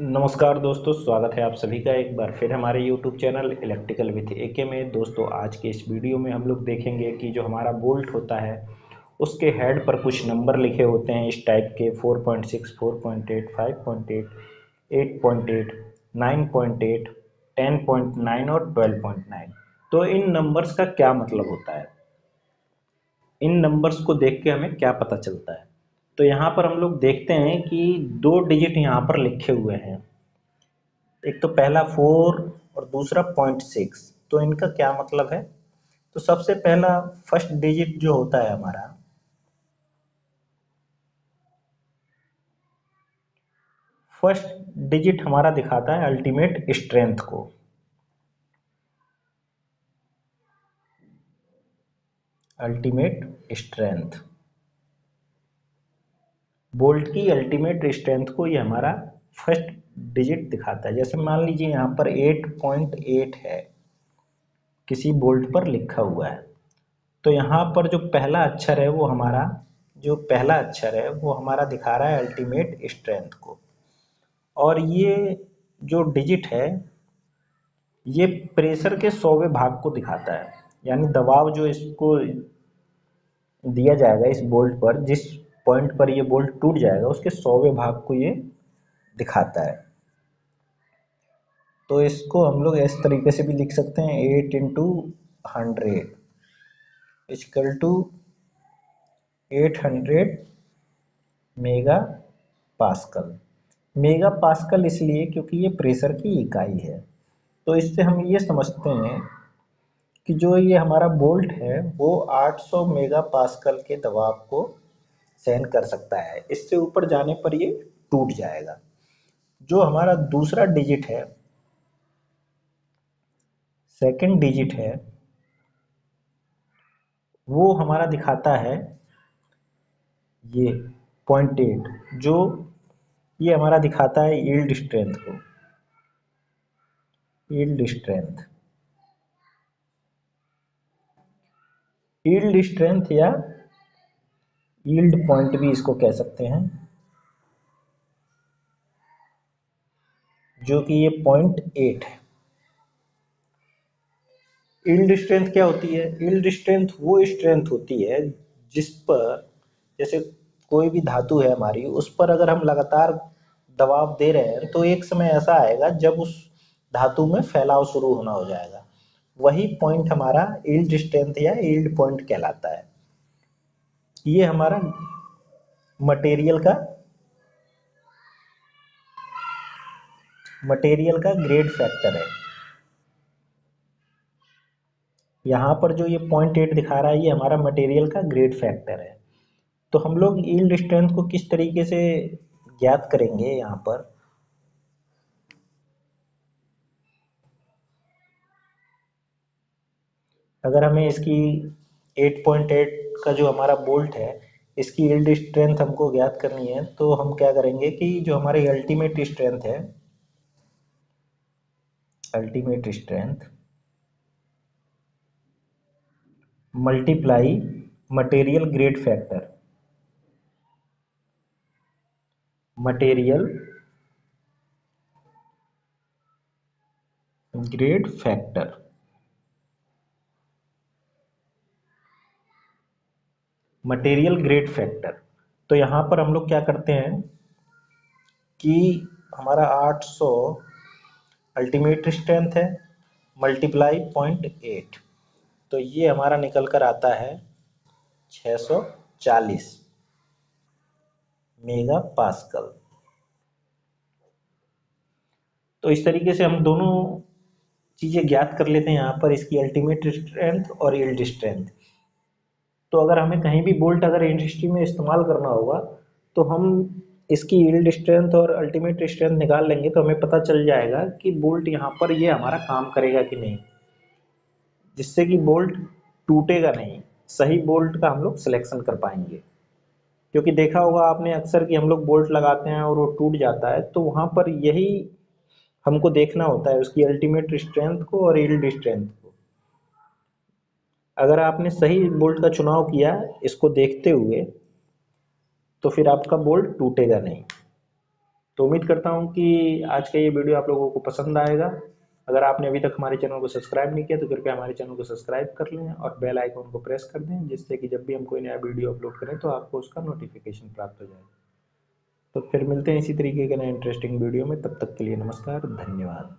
नमस्कार दोस्तों, स्वागत है आप सभी का एक बार फिर हमारे YouTube channel electrical with AK में। दोस्तों आज के इस वीडियो में हम लोग देखेंगे कि जो हमारा बोल्ट होता है उसके हेड पर कुछ नंबर लिखे होते हैं इस टाइप के 4.6, 4.8, 5.8, 8.8, 9.8, 10.9 और 12.9। तो इन नंबर्स का क्या मतलब होता है, इन नंबर्स को देख के हमें क्या पता चलता है। तो यहाँ पर हम लोग देखते हैं कि दो डिजिट यहाँ पर लिखे हुए हैं, एक तो पहला 4 और दूसरा 0.6। तो इनका क्या मतलब है, तो सबसे पहला फर्स्ट डिजिट जो होता है हमारा फर्स्ट डिजिट हमारा दिखाता है अल्टीमेट स्ट्रेंथ को। अल्टीमेट स्ट्रेंथ, बोल्ट की अल्टीमेट स्ट्रेंथ को ये हमारा फर्स्ट डिजिट दिखाता है। जैसे मान लीजिए यहाँ पर 8.8 है किसी बोल्ट पर लिखा हुआ है, तो यहाँ पर जो पहला अक्षर है वो हमारा दिखा रहा है अल्टीमेट स्ट्रेंथ को। और ये जो डिजिट है ये प्रेशर के 100वें भाग को दिखाता है, यानी दबाव जो इसको दिया जाएगा इस बोल्ट पर, जिस पॉइंट पर ये बोल्ट टूट जाएगा उसके 100वें भाग को ये दिखाता है। तो इसको हम लोग इस तरीके से भी लिख सकते हैं, 8 × 100 = 800 MPa। मेगा पास्कल इसलिए क्योंकि ये प्रेशर की इकाई है। तो इससे हम ये समझते हैं कि जो ये हमारा बोल्ट है वो 800 MPa के दबाव को सहन कर सकता है, इससे ऊपर जाने पर ये टूट जाएगा। जो हमारा दूसरा डिजिट है, सेकंड डिजिट है, वो हमारा दिखाता है ये 0.8, जो ये हमारा दिखाता है यील्ड स्ट्रेंथ को। यील्ड स्ट्रेंथ या यील्ड पॉइंट भी इसको कह सकते हैं, जो कि ये 0.8 है। यील्ड स्ट्रेंथ क्या होती है, यील्ड स्ट्रेंथ वो स्ट्रेंथ होती है जिस पर, जैसे कोई भी धातु है हमारी, उस पर अगर हम लगातार दबाव दे रहे हैं तो एक समय ऐसा आएगा जब उस धातु में फैलाव शुरू होना हो जाएगा। वही पॉइंट हमारा यील्ड स्ट्रेंथ या यील्ड पॉइंट कहलाता है। ये हमारा मटेरियल का ग्रेड फैक्टर है। यहाँ पर जो ये 0.8 दिखा रहा है ये हमारा मटेरियल का ग्रेड फैक्टर है। तो हम लोग यील्ड स्ट्रेंथ को किस तरीके से ज्ञात करेंगे, यहाँ पर अगर हमें इसकी 8.8 का जो हमारा बोल्ट है इसकी यील्ड स्ट्रेंथ हमको ज्ञात करनी है, तो हम क्या करेंगे कि जो हमारी अल्टीमेट स्ट्रेंथ है, ultimate strength multiply material grade factor, material grade factor. तो यहाँ पर हम लोग क्या करते हैं कि हमारा 800 अल्टीमेट स्ट्रेंथ है मल्टीप्लाई 0.8, तो ये हमारा निकल कर आता है 640 MPa। तो इस तरीके से हम दोनों चीज़ें ज्ञात कर लेते हैं यहाँ पर, इसकी अल्टीमेट स्ट्रेंथ और यील्ड स्ट्रेंथ। तो अगर हमें कहीं भी बोल्ट अगर इंडस्ट्री में इस्तेमाल करना होगा तो हम इसकी यील्ड स्ट्रेंथ और अल्टीमेट स्ट्रेंथ निकाल लेंगे, तो हमें पता चल जाएगा कि बोल्ट यहाँ पर ये हमारा काम करेगा कि नहीं, जिससे कि बोल्ट टूटेगा नहीं। सही बोल्ट का हम लोग सिलेक्शन कर पाएंगे, क्योंकि देखा होगा आपने अक्सर कि हम लोग बोल्ट लगाते हैं और वो टूट जाता है। तो वहाँ पर यही हमको देखना होता है, उसकी अल्टीमेट स्ट्रेंथ को और यील्ड स्ट्रेंथ को। अगर आपने सही बोल्ट का चुनाव किया इसको देखते हुए तो फिर आपका बोल्ट टूटेगा नहीं। तो उम्मीद करता हूँ कि आज का ये वीडियो आप लोगों को पसंद आएगा। अगर आपने अभी तक हमारे चैनल को सब्सक्राइब नहीं किया तो कृपया हमारे चैनल को सब्सक्राइब कर लें और बेल आइकॉन को प्रेस कर दें, जिससे कि जब भी हम कोई नया वीडियो अपलोड करें तो आपको उसका नोटिफिकेशन प्राप्त हो जाए। तो फिर मिलते हैं इसी तरीके के नए इंटरेस्टिंग वीडियो में, तब तक के लिए नमस्कार, धन्यवाद।